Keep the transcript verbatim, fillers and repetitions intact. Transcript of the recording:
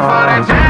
for a